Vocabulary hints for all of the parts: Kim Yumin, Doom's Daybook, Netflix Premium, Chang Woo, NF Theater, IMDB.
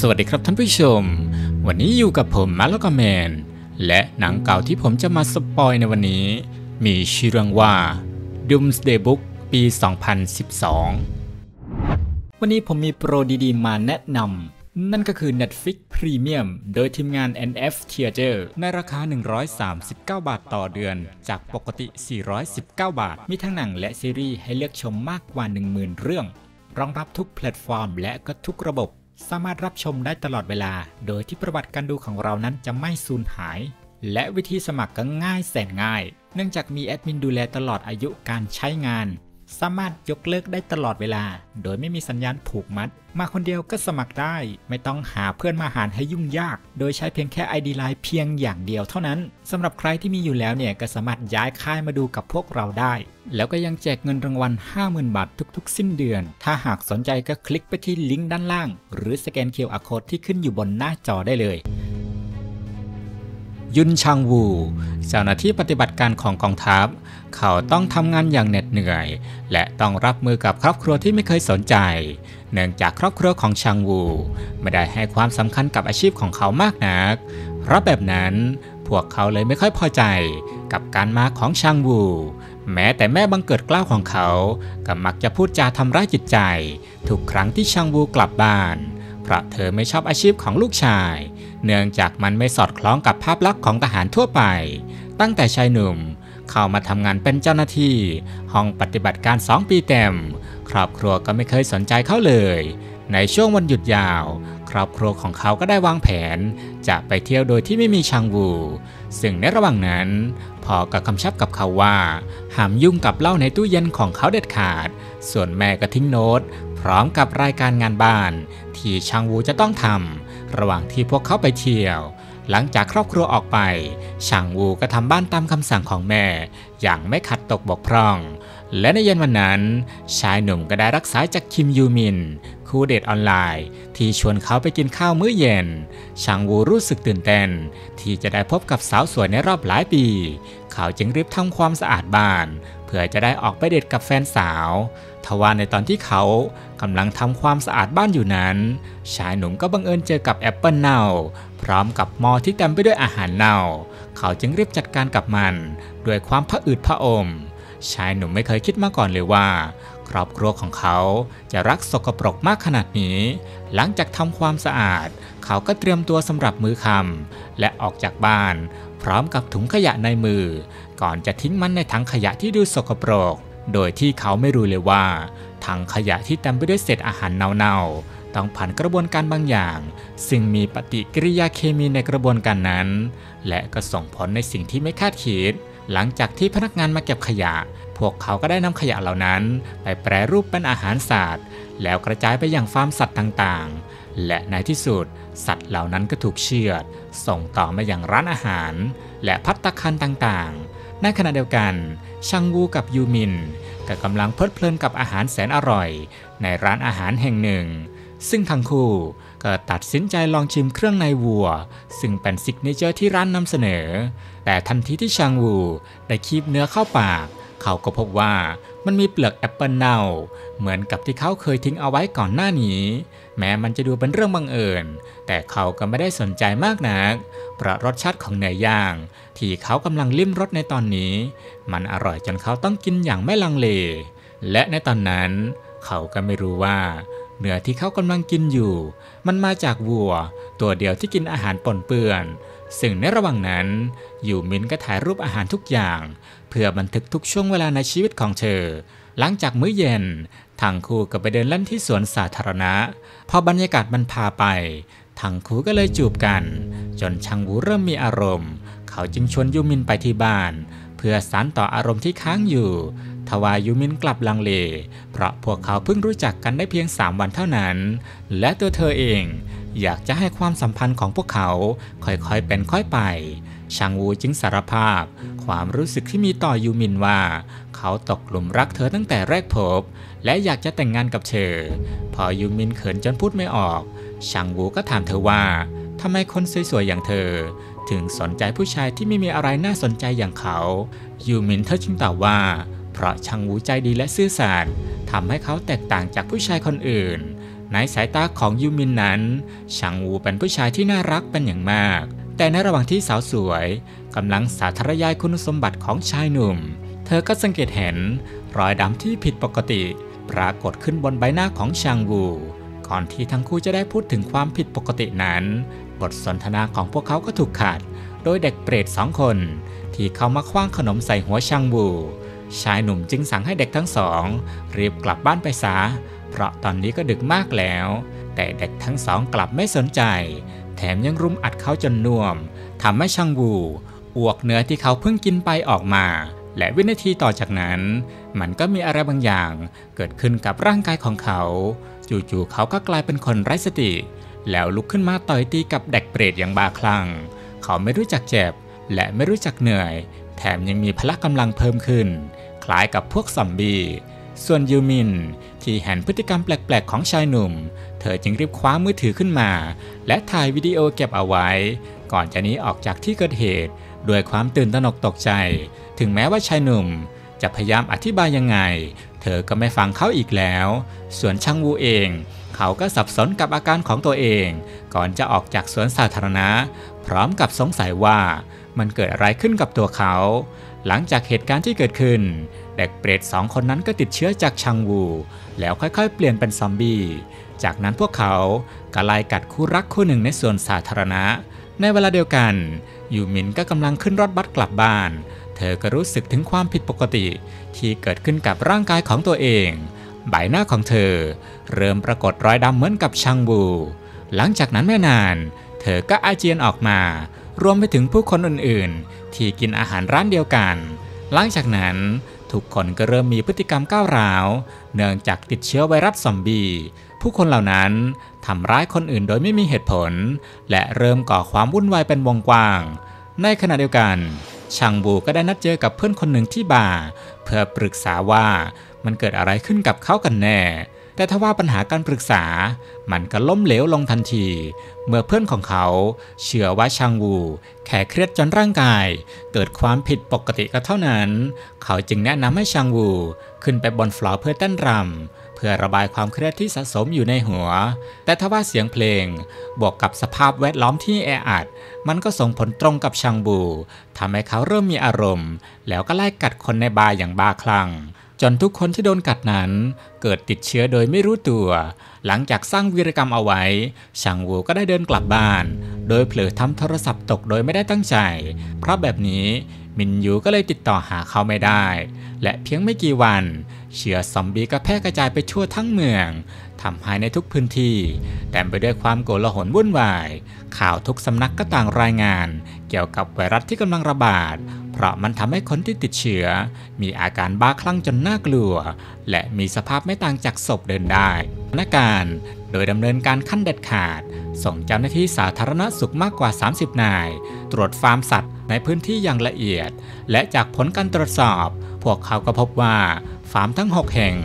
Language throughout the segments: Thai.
สวัสดีครับท่านผู้ชมวันนี้อยู่กับผมมาร์กแมนและหนังเก่าที่ผมจะมาสปอยในวันนี้มีชื่อเรื่องว่า Doom's Daybook ปี 2012 วันนี้ผมมีโปรดีๆมาแนะนำนั่นก็คือ Netflix Premium โดยทีมงาน NF Theater ในราคา139 บาทต่อเดือนจากปกติ419 บาทมีทั้งหนังและซีรีส์ให้เลือกชมมากกว่า 10,000 เรื่องรองรับทุกแพลตฟอร์มและก็ทุกระบบสามารถรับชมได้ตลอดเวลาโดยที่ประวัติการดูของเรานั้นจะไม่สูญหายและวิธีสมัครก็ง่ายแสนง่ายเนื่องจากมีแอดมินดูแลตลอดอายุการใช้งานสามารถยกเลิกได้ตลอดเวลาโดยไม่มีสัญญาณผูกมัดมาคนเดียวก็สมัครได้ไม่ต้องหาเพื่อนมาหารให้ยุ่งยากโดยใช้เพียงแค่ ID ไลน์เพียงอย่างเดียวเท่านั้นสำหรับใครที่มีอยู่แล้วเนี่ยก็สามารถย้ายค่ายมาดูกับพวกเราได้แล้วก็ยังแจกเงินรางวัล 50,000 บาททุกๆสิ้นเดือนถ้าหากสนใจก็คลิกไปที่ลิงก์ด้านล่างหรือสแกน QR Code ที่ขึ้นอยู่บนหน้าจอได้เลยยุนชังวูเจ้าหน้าที่ปฏิบัติการของกองทัพเขาต้องทำงานอย่างเหน็ดเหนื่อยและต้องรับมือกับครอบครัวที่ไม่เคยสนใจเนื่องจากครอบครัวของชังวูไม่ได้ให้ความสำคัญกับอาชีพของเขามากนักเพราะแบบนั้นพวกเขาเลยไม่ค่อยพอใจกับการมาของชังวูแม้แต่แม่บังเกิดเกล้าของเขาก็มักจะพูดจาทำร้ายจิตใจทุกครั้งที่ชังวูกลับบ้านเพราะเธอไม่ชอบอาชีพของลูกชายเนื่องจากมันไม่สอดคล้องกับภาพลักษณ์ของทหารทั่วไปตั้งแต่ชายหนุ่มเข้ามาทำงานเป็นเจ้าหน้าที่ห้องปฏิบัติการ2ปีเต็มครอบครัวก็ไม่เคยสนใจเขาเลยในช่วงวันหยุดยาวครอบครัวของเขาก็ได้วางแผนจะไปเที่ยวโดยที่ไม่มีชังวูซึ่งในระหว่างนั้นพ่อก็กำชับกับเขาว่าห้ามยุ่งกับเหล้าในตู้เย็นของเขาเด็ดขาดส่วนแม่ก็ทิ้งโน้ตพร้อมกับรายการงานบ้านที่ชังวูจะต้องทำระหว่างที่พวกเขาไปเที่ยวหลังจากครอบครัวออกไปชังวูก็ทำบ้านตามคำสั่งของแม่อย่างไม่ขัดตกบกพร่องและในเย็นวันนั้นชายหนุ่มก็ได้รักษาจากคิมยูมินคู่เดทออนไลน์ที่ชวนเขาไปกินข้าวมื้อเย็นชังวูรู้สึกตื่นเต้นที่จะได้พบกับสาวสวยในรอบหลายปีเขาจึงรีบทำความสะอาดบ้านเพื่อจะได้ออกไปเดทกับแฟนสาวทว่าในตอนที่เขากำลังทำความสะอาดบ้านอยู่นั้นชายหนุ่มก็บังเอิญเจอกับแอปเปิลเน่าพร้อมกับหม้อที่เต็มไปด้วยอาหารเน่าเขาจึงรีบจัดการกับมันด้วยความพะอืดพะอมชายหนุ่มไม่เคยคิดมาก่อนเลยว่าครอบครัวของเขาจะรักสกปรกมากขนาดนี้หลังจากทำความสะอาดเขาก็เตรียมตัวสำหรับมื้อค่ำและออกจากบ้านพร้อมกับถุงขยะในมือก่อนจะทิ้งมันในถังขยะที่ดูสกปรกโดยที่เขาไม่รู้เลยว่าถังขยะที่เต็มไปด้วยเศษอาหารเน่าๆต้องผ่านกระบวนการบางอย่างซึ่งมีปฏิกิริยาเคมีในกระบวนการนั้นและก็ส่งผลในสิ่งที่ไม่คาดคิดหลังจากที่พนักงานมาเก็บขยะพวกเขาก็ได้นำขยะเหล่านั้นไปแปรรูปเป็นอาหารสัตว์แล้วกระจายไปยังฟาร์มสัตว์ต่างๆและในที่สุดสัตว์เหล่านั้นก็ถูกเชือดส่งต่อมาอย่างร้านอาหารและภัตตาคารต่างๆในขณะเดียวกันชังวูกับยูมินก็กำลังเพลิดเพลินกับอาหารแสนอร่อยในร้านอาหารแห่งหนึ่งซึ่งทั้งคู่ก็ตัดสินใจลองชิมเครื่องในวัวซึ่งเป็นซิกเนเจอร์ที่ร้านนำเสนอแต่ทันทีที่ชังวูได้คีบเนื้อเข้าปากเขาก็พบว่ามันมีเปลือกแอปเปิลเน่าเหมือนกับที่เขาเคยทิ้งเอาไว้ก่อนหน้านี้แม้มันจะดูเป็นเรื่องบังเอิญแต่เขาก็ไม่ได้สนใจมากนักเพราะรสชาติของเนื้อย่างที่เขากำลังลิ้มรสในตอนนี้มันอร่อยจนเขาต้องกินอย่างไม่ลังเลและในตอนนั้นเขาก็ไม่รู้ว่าเนื้อที่เขากำลังกินอยู่มันมาจากวัวตัวเดียวที่กินอาหารปนเปื้อนซึ่งในระหว่างนั้นยูมินก็ถ่ายรูปอาหารทุกอย่างเพื่อบันทึกทุกช่วงเวลาในชีวิตของเธอหลังจากมื้อเย็นทั้งคู่ก็ไปเดินเล่นที่สวนสาธารณะพอบรรยากาศมันพาไปทั้งคู่ก็เลยจูบกันจนชังวูเริ่มมีอารมณ์เขาจึงชวนยูมินไปที่บ้านเพื่อสานต่ออารมณ์ที่ค้างอยู่ทว่ายูมินกลับลังเลเพราะพวกเขาเพิ่งรู้จักกันได้เพียง3วันเท่านั้นและตัวเธอเองอยากจะให้ความสัมพันธ์ของพวกเขาค่อยๆเป็นค่อยไปชังวูจึงสารภาพความรู้สึกที่มีต่อยูมินว่าเขาตกหลุมรักเธอตั้งแต่แรกพบและอยากจะแต่งงานกับเธอพอยูมินเขินจนพูดไม่ออกชังวูก็ถามเธอว่าทำไมคนสวยๆอย่างเธอถึงสนใจผู้ชายที่ไม่มีอะไรน่าสนใจอย่างเขายูมินเธอจึงตอบว่าเพราะชังวูใจดีและซื่อสัตย์ทำให้เขาแตกต่างจากผู้ชายคนอื่น ในสายตาของยูมินนั้นชังวูเป็นผู้ชายที่น่ารักเป็นอย่างมากแต่ในระหว่างที่สาวสวยกำลังสาธยายคุณสมบัติของชายหนุ่มเธอก็สังเกตเห็นรอยดำที่ผิดปกติปรากฏขึ้นบนใบหน้าของชังวูก่อนที่ทั้งคู่จะได้พูดถึงความผิดปกตินั้นบทสนทนาของพวกเขาก็ถูกขัดโดยเด็กเปรตสองคนที่เข้ามาขว้างขนมใส่หัวชังวูชายหนุ่มจึงสั่งให้เด็กทั้งสองรีบกลับบ้านไปซะเพราะตอนนี้ก็ดึกมากแล้วแต่เด็กทั้งสองกลับไม่สนใจแถมยังรุมอัดเขาจนน่วมทำให้ชังวูอ้วกเนื้อที่เขาเพิ่งกินไปออกมาและวินาทีต่อจากนั้นมันก็มีอะไรบางอย่างเกิดขึ้นกับร่างกายของเขาจู่ๆเขาก็กลายเป็นคนไร้สติแล้วลุกขึ้นมาต่อยตีกับเด็กเปรตอย่างบ้าคลั่งเขาไม่รู้จักเจ็บและไม่รู้จักเหนื่อยแถมยังมีพละกำลังเพิ่มขึ้นคล้ายกับพวกซอมบี้ส่วนยูมินที่เห็นพฤติกรรมแปลกๆของชายหนุ่มเธอจึงรีบคว้ามือถือขึ้นมาและถ่ายวิดีโอเก็บเอาไว้ก่อนจะหนีออกจากที่เกิดเหตุด้วยความตื่นตระหนกตกใจถึงแม้ว่าชายหนุ่มจะพยายามอธิบายยังไงเธอก็ไม่ฟังเขาอีกแล้วส่วนชังวูเองเขาก็สับสนกับอาการของตัวเองก่อนจะออกจากสวนสาธารณะพร้อมกับสงสัยว่ามันเกิดอะไรขึ้นกับตัวเขาหลังจากเหตุการณ์ที่เกิดขึ้นเด็กเปรตสองคนนั้นก็ติดเชื้อจากชังวูแล้วค่อยๆเปลี่ยนเป็นซอมบี้จากนั้นพวกเขาก็ไล่กัดคู่รักคู่หนึ่งในสวนสาธารณะในเวลาเดียวกันยูมินก็กำลังขึ้นรถบัสกลับบ้านเธอก็รู้สึกถึงความผิดปกติที่เกิดขึ้นกับร่างกายของตัวเองใบหน้าของเธอเริ่มปรากฏรอยดำเหมือนกับชังวูหลังจากนั้นไม่นานเธอก็อาเจียนออกมารวมไปถึงผู้คนอื่นๆที่กินอาหารร้านเดียวกันหลังจากนั้นทุกคนก็เริ่มมีพฤติกรรมก้าวร้าวเนื่องจากติดเชื้อไวรัสซอมบี้ผู้คนเหล่านั้นทำร้ายคนอื่นโดยไม่มีเหตุผลและเริ่มก่อความวุ่นวายเป็นวงกว้างในขณะเดียวกันชังวูก็ได้นัดเจอกับเพื่อนคนหนึ่งที่บาร์เพื่อปรึกษาว่ามันเกิดอะไรขึ้นกับเขากันแน่แต่ทว่าปัญหาการปรึกษามันก็ล้มเหลวลงทันทีเมื่อเพื่อนของเขาเชื่อว่าชังวูแค่เครียดจนร่างกายเกิดความผิดปกติก็เท่านั้นเขาจึงแนะนำให้ชังวูขึ้นไปบนฟลอร์เพื่อเต้นรำเพื่อระบายความเครียดที่สะสมอยู่ในหัวแต่ทว่าเสียงเพลงบวกกับสภาพแวดล้อมที่แออัดมันก็ส่งผลตรงกับชังวูทำให้เขาเริ่มมีอารมณ์แล้วก็ไล่กัดคนในบาร์อย่างบ้าคลั่งจนทุกคนที่โดนกัดนั้นเกิดติดเชื้อโดยไม่รู้ตัวหลังจากสร้างวีรกรรมเอาไว้ชังวูก็ได้เดินกลับบ้านโดยเผลอทำโทรศัพท์ตกโดยไม่ได้ตั้งใจเพราะแบบนี้มินยูก็เลยติดต่อหาเขาไม่ได้และเพียงไม่กี่วันเชื้อซอมบี้ก็แพร่กระจายไปทั่วทั้งเมืองทำให้ในทุกพื้นที่เต็มไปด้วยความโกลาหลวุ่นวายข่าวทุกสำนักก็ต่างรายงานเกี่ยวกับไวรัสที่กำลังระบาดเพราะมันทำให้คนที่ติดเชื้อมีอาการบ้าคลั่งจนน่ากลัวและมีสภาพไม่ต่างจากศพเดินได้สถานการณ์โดยดำเนินการขั้นเด็ดขาดส่งเจ้าหน้าที่สาธารณสุขมากกว่า30นายตรวจฟาร์มสัตว์ในพื้นที่อย่างละเอียดและจากผลการตรวจสอบพวกเขาก็พบว่าฟาร์มทั้ง6แห่ง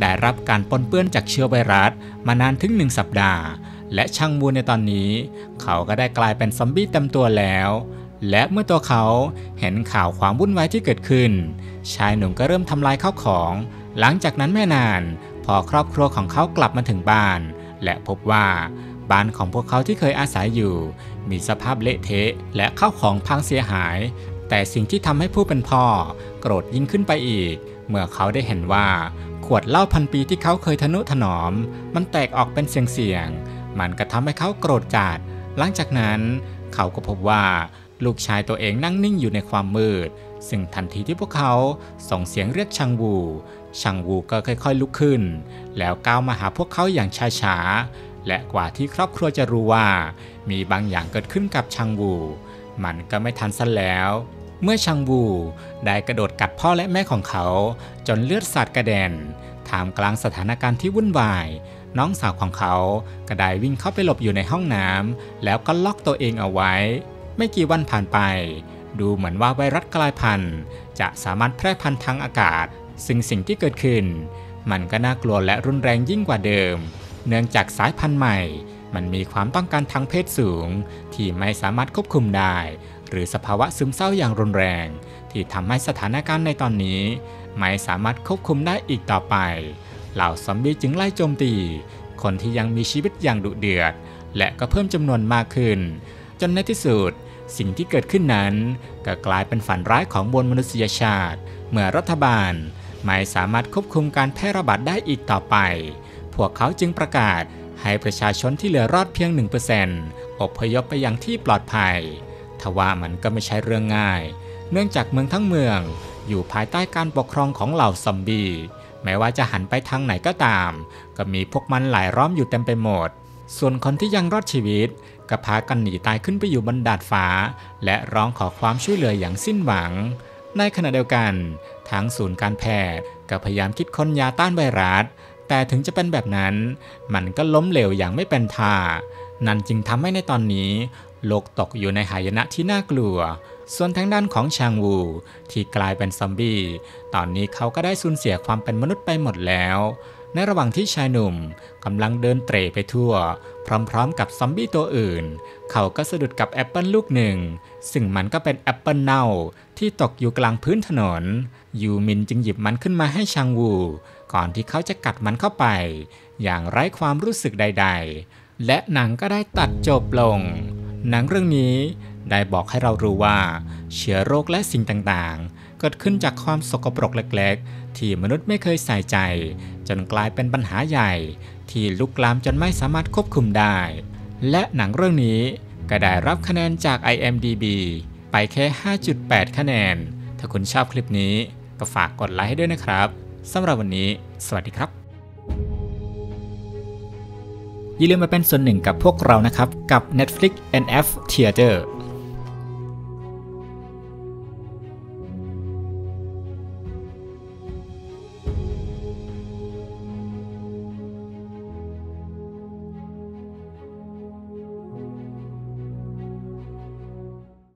ได้รับการปนเปื้อนจากเชื้อไวรัสมานานถึง1สัปดาห์และชังวูในตอนนี้เขาก็ได้กลายเป็นซอมบี้เต็มตัวแล้วและเมื่อตัวเขาเห็นข่าวความวุ่นวายที่เกิดขึ้นชายหนุ่มก็เริ่มทำลายข้าวของหลังจากนั้นไม่นานพอครอบครัวของเขากลับมาถึงบ้านและพบว่าบ้านของพวกเขาที่เคยอาศัยอยู่มีสภาพเละเทะและข้าวของพังเสียหายแต่สิ่งที่ทำให้ผู้เป็นพ่อโกรธยิ่งขึ้นไปอีกเมื่อเขาได้เห็นว่าขวดเหล้าพันปีที่เขาเคยทนุถนอมมันแตกออกเป็นเสียงๆมันก็ทำให้เขาโกรธจัดหลังจากนั้นเขาก็พบว่าลูกชายตัวเองนั่งนิ่งอยู่ในความมืดซึ่งทันทีที่พวกเขาส่งเสียงเรียกชังวูก็ค่อยๆลุกขึ้นแล้วก้าวมาหาพวกเขาอย่างช้าๆและกว่าที่ครอบครัวจะรู้ว่ามีบางอย่างเกิดขึ้นกับชังวูมันก็ไม่ทันซะแล้วเมื่อชังวูได้กระโดดกัดพ่อและแม่ของเขาจนเลือดสาดกระเด็นท่ามกลางสถานการณ์ที่วุ่นวายน้องสาวของเขาก็ได้วิ่งเข้าไปหลบอยู่ในห้องน้ำแล้วก็ล็อกตัวเองเอาไว้ไม่กี่วันผ่านไปดูเหมือนว่าไวรัสกลายพันธุ์จะสามารถแพร่พันธุ์ทางอากาศซึ่งสิ่งที่เกิดขึ้นมันก็น่ากลัวและรุนแรงยิ่งกว่าเดิมเนื่องจากสายพันธุ์ใหม่มันมีความต้องการทางเพศสูงที่ไม่สามารถควบคุมได้หรือสภาวะซึมเศร้าอย่างรุนแรงที่ทำให้สถานการณ์ในตอนนี้ไม่สามารถควบคุมได้อีกต่อไปเหล่าซอมบี้จึงไล่โจมตี คนที่ยังมีชีวิตอย่างดุเดือดและก็เพิ่มจำนวนมากขึ้นจนในที่สุดสิ่งที่เกิดขึ้นนั้นก็กลายเป็นฝันร้ายของมวลมนุษยชาติเมื่อรัฐบาลไม่สามารถควบคุมการแพร่ระบาดได้อีกต่อไปพวกเขาจึงประกาศให้ประชาชนที่เหลือรอดเพียง 1% อพยพไปยังที่ปลอดภัยทว่ามันก็ไม่ใช่เรื่องง่ายเนื่องจากเมืองทั้งเมืองอยู่ภายใต้การปกครองของเหล่าซอมบี้แม้ว่าจะหันไปทางไหนก็ตามก็มีพวกมันหลายล้อมอยู่เต็มไปหมดส่วนคนที่ยังรอดชีวิตก็พากันหนีตายขึ้นไปอยู่บนดาดฟ้าและร้องขอความช่วยเหลืออย่างสิ้นหวังในขณะเดียวกันทางศูนย์การแพทย์ก็พยายามคิดค้นยาต้านไวรัสแต่ถึงจะเป็นแบบนั้นมันก็ล้มเหลวอย่างไม่เป็นท่านั่นจึงทำให้ในตอนนี้โลกตกอยู่ในหายนะที่น่ากลัวส่วนทางด้านของชางวูที่กลายเป็นซอมบี้ตอนนี้เขาก็ได้สูญเสียความเป็นมนุษย์ไปหมดแล้วในระหว่างที่ชายหนุ่มกำลังเดินเตร่ไปทั่วพร้อมๆกับซอมบี้ตัวอื่นเขาก็สะดุดกับแอปเปิลลูกหนึ่งซึ่งมันก็เป็นแอปเปิลเน่าที่ตกอยู่กลางพื้นถนนยูมินจึงหยิบมันขึ้นมาให้ชางวูก่อนที่เขาจะกัดมันเข้าไปอย่างไร้ความรู้สึกใดๆและหนังก็ได้ตัดจบลงหนังเรื่องนี้ได้บอกให้เรารู้ว่าเชื้อโรคและสิ่งต่างๆเกิดขึ้นจากความสกปรกเล็กๆที่มนุษย์ไม่เคยใส่ใจจนกลายเป็นปัญหาใหญ่ที่ลุกลามจนไม่สามารถควบคุมได้และหนังเรื่องนี้ก็ได้รับคะแนนจาก IMDB ไปแค่ 5.8 คะแนนถ้าคุณชอบคลิปนี้ก็ฝากกดไลค์ให้ด้วยนะครับสำหรับวันนี้สวัสดีครับอย่าลืมมาเป็นส่วนหนึ่งกับพวกเรานะครับกับ Netflix NF Theater